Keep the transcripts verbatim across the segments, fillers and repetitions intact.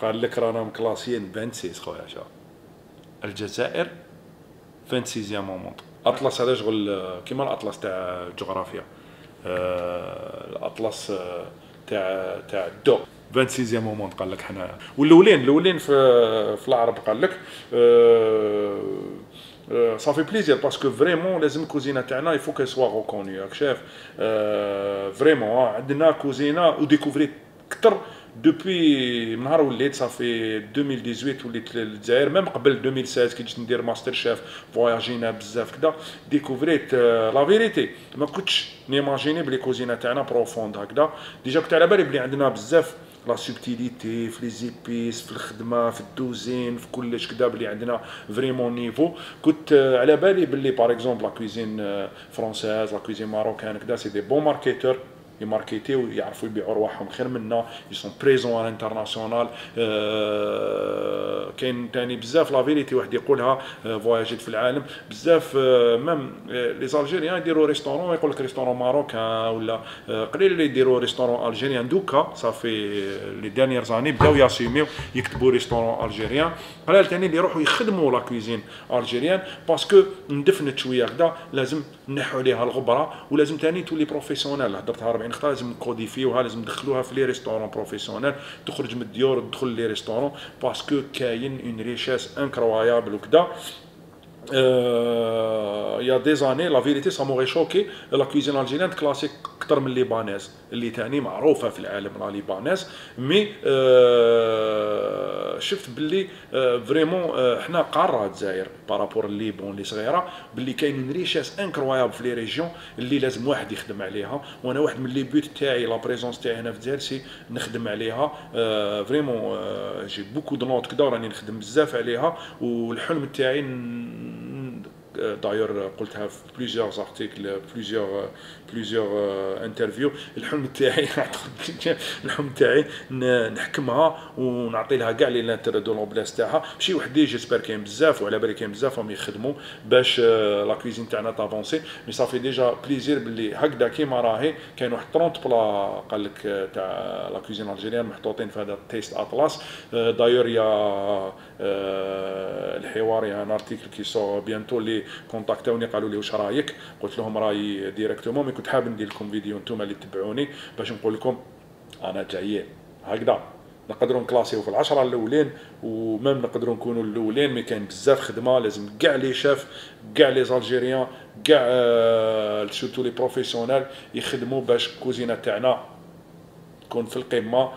قال لك رانا مكلاسيين فانسيس خويا شا الجزائر فانسيزيام مومونط. اطلس هذا شغل كيما الاطلس تاع الجغرافيا، آه الاطلس تاع تاع الذوق فانسيزيام مومونط قال لك حنا. والاولين الاولين في في العرب قال لك آه صافي بليزير باسكو فريمون لازم الكوزينه تاعنا يفو كي سوا غوكوني راك شاف. آه فريمون عندنا كوزينه وديكوفري كثر دوبوي نهار وليت صافي ألفين وثمانطاش وليت للجزائر، ميم قبل ألفين وستطاش كي جيت ندير ماستر شيف فواياجينا بزاف كدا ديكوفريت لا فيريتي. ما كنتش نيماجيني بلي كوزينه تاعنا بروفوند هكذا، ديجا كنت على بالي بلي عندنا بزاف لا سوبتيليتي في لي زيبيس في الخدمه في الدوزين في كلش كدا، بلي عندنا فريمون نيفو. كنت على بالي بلي باغ اكزومبل لا كوزين فرونساز لا كوزين ماروكان كدا سي دي بون ماركيتور يماركيتيو ويعرفوا يبيعوا رواحهم خير منا، يسون بريزون على انترناسيونال. أه كاين ثاني بزاف لا فيريتي واحد يقولها فواياجيت في العالم بزاف. أه ميم لي الجيريان يديروا ريستورون يقول لك ريستورون ماروكان ولا قليل اللي يديروا ريستورون الجيريان. دوكا صافي لي دانيير زاني بداو ياسيميو يكتبوا ريستورون الجيريان، قلال ثاني اللي يروحوا يخدموا لا كويزين الجيريان باسكو ندفنت شويه هكذا لازم نحو عليها الغبره، ولازم ثاني تولي بروفيسيونيل. هضرتها أربعين خطا لازم نكوديفيوها لازم ندخلوها في لي ريستورون بروفيسيونيل، تخرج من الديور تدخل لي ريستورون باسكو كاين اون ريشاس انكرويابل وكذا. Euh, il y a des années la vérité ça m'aurait choqué la cuisine algérienne classique اكثر من الليبانيز اللي تاني معروفه في العالم لا ليبانيز. مي euh, شفت باللي فريمون euh, حنا قاره الجزائر بارابور الليبون اللي صغيره، باللي كاين ريشاس انكرويابل في لي ريجيون اللي لازم واحد يخدم عليها. وانا واحد من لي بوت تاعي لا بريزونس تاعي هنا في الجزائر سي نخدم عليها فريمون. euh, euh, جي بوكو دو نوت كدا راني نخدم بزاف عليها، والحلم تاعي داير قلتها في بليزيور زارتيكل بليزيور بليزيور انترفيو. الحلم تاعي الحلم تاعي نحكمها ونعطي لها كاع لي لانتر دو لوبلاس تاعها، ماشي وحدي جيسبر كاين بزاف وعلى بالي كاين بزاف راهم يخدموا باش لا كويزين تاعنا تافونسي. مي صافي ديجا بليزير باللي هكذا كيما راهي كاين واحد ثلاثين بلا قال لك تاع لا كويزين الجيريان محطوطين في هذا تيست اطلس. داير يا الحواري ان ارتيكل كي سو بيانتو لي كونتاكتاوني قالوا لي واش رايك، قلت لهم رايي ديريكتومون. مي كنت حاب ندير لكم فيديو نتوما اللي تبعوني باش نقول لكم انا جايين هكذا نقدروا نكلاسيو في العشره الاولين ومام نقدروا نكونوا الاولين. مي كاين بزاف خدمه لازم كاع لي شاف كاع لي الجيريان كاع سورتو لي بروفيسيونيل يخدموا باش الكوزينه تاعنا تكون في القمه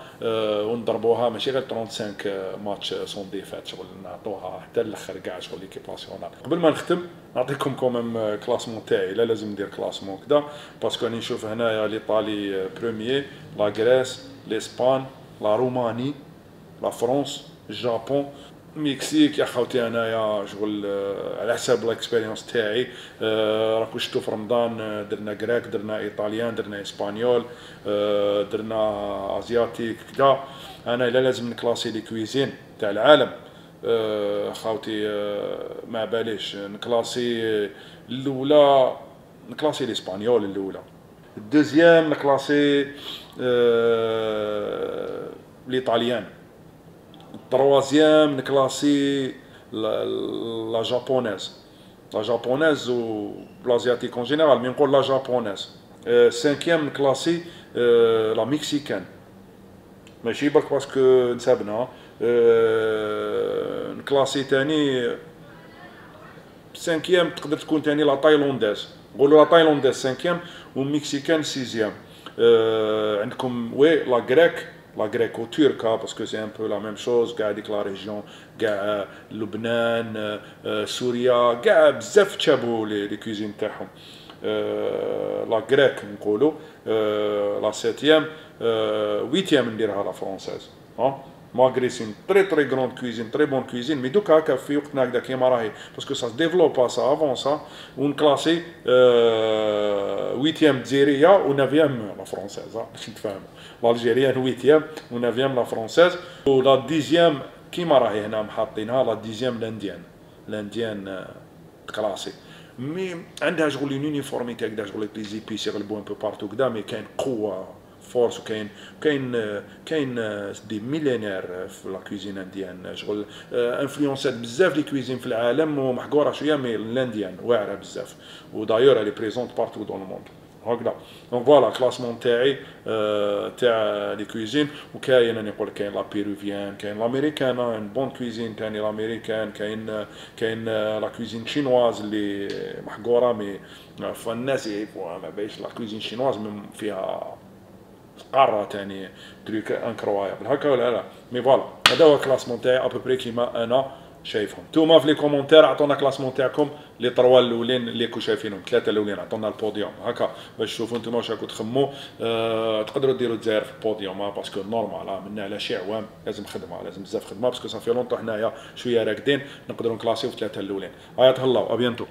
ونضربوها ماشي غير خمسة وثلاثين ماتش سون ديفات، شغل نعطوها حتى الاخر كاع شغل ليكيب ناسيونال. قبل ما نختم نعطيكم كومام كلاسمون تاعي، لا لازم ندير كلاسمون كدا باسكو راني نشوف هنايا ليطالي بروميي، لا غريس، لاسبان، لا روماني، لا فرنسا، الجابون، مكسيك. يا خوتي انايا شغل على حساب الاكسبيريونس تاعي راكو شفتوا في رمضان درنا كراك درنا ايطاليان درنا اسبانيول درنا ازياتيك كدا. انا لا لازم نكلاسي لي كويزين تاع العالم خوتي ما باليش نكلاسي الاولى نكلاسي الاسبانيول الاولى، الدوزيام نكلاسي الايطاليان، التروازيام نكلاسي لا جابونيز لا جابونيز و لازياتيك اون جينيرال. مي نقول لا جابونيز. سانكيام نكلاسي لا مكسيكان، ماشي برك باسكو نسابنا نكلاسي تاني سانكيام تقدر تكون تاني لا تايلونديز، نقولوا لا تايلونديز سانكيام والمكسيكان سيزيام. عندكم وي لا غريك لا غريكو-توركا باسكو سي ان بو لا ميم شوز كاع هذيك لا ريجيون كاع لبنان سوريا كاع بزاف تشابو لي كوزين تاعهم. لا غريك نقولوا لا سيتيام ويتيام نديرها لا فرونساز. ها ماغري سين تري تري غروند كوزين تري بون كوزين. مي دوكا هكا في وقتنا هكذا كيما راهي باسكو سا ديفلوبا سا افونسا ونكلاسي ويتيام الجزائريه ونافيام لا فرونساز باش نتفاهموا. الجزائريان ويتيام ونافيام لا فرونساز، ولا ديزيام كيما راهي هنا محاطينها لا ديزيام لانديان لانديان كلاسي. مي عندها شغل اون يونيفورميتي هكذا شغل لي زيبيس يغلبو ان بو بارتو كدا. مي كاين قوه فورس، وكاين كاين كاين دي ميلينير في الكوزينه ديالنا، شغل انفلونسات بزاف لي كويزين في العالم ومحقوره شويه مي لانديان واعره بزاف، ودايور لي بريزونت بارتو دون الموند هكذا. دونك فوالا الكلاسمون تاعي تاع لي كويزين، وكاين راني نقول كاين لا بيروفيان، كاين لاميريكان ان بون كويزين تاني لاميريكان، كاين كاين لا كويزين شينواز اللي محقوره مي فالناس يعرفوها، ما بايش لا كويزين شينواز فيها قاره تاني تريك انكرويابل هكا ولا لا. مي فوالا هذا هو الكلاسمون تاعي ابوبري كيما انا شايفهم. نتوما في لي كومونتير عطونا كلاسمون تاعكم، لي تروا الاولين اللي كو شايفينهم، ثلاثه الاولين عطونا البوديوم هكا باش تشوفوا نتوما واش راكو تخمو. أه تقدروا ديروا الجزائر في البوديوم باسكو نورمال راه منا على شي عوام لازم خدمه، لازم بزاف خدمه باسكو صافي لونطو حنايا شويه راكدين، نقدروا نكلاسيو في ثلاثه الاولين. هيا تهلاو، ابيانتو.